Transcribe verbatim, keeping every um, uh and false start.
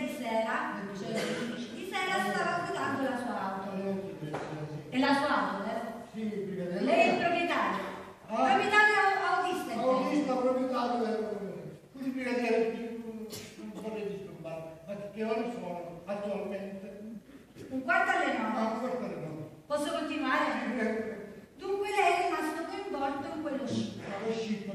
di sera, di sera stava guidando la sua auto. E la sua auto, eh? Lei è il proprietario. Proprietario autista. Autista, proprietario. Quindi brigadiere, non vorrei disturbare, ma che ore sono attualmente? Un quarto alle nove. Ah, un quarto alle nove. Posso continuare? Dunque lei è rimasto coinvolto in quello scippo.